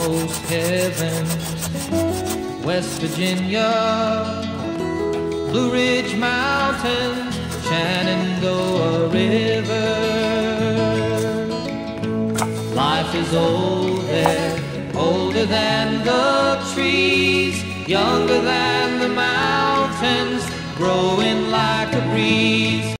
almost heaven. West Virginia, Blue Ridge Mountains, Shenandoah River. Life is old there, older than the trees, younger than the mountains, growing like a breeze.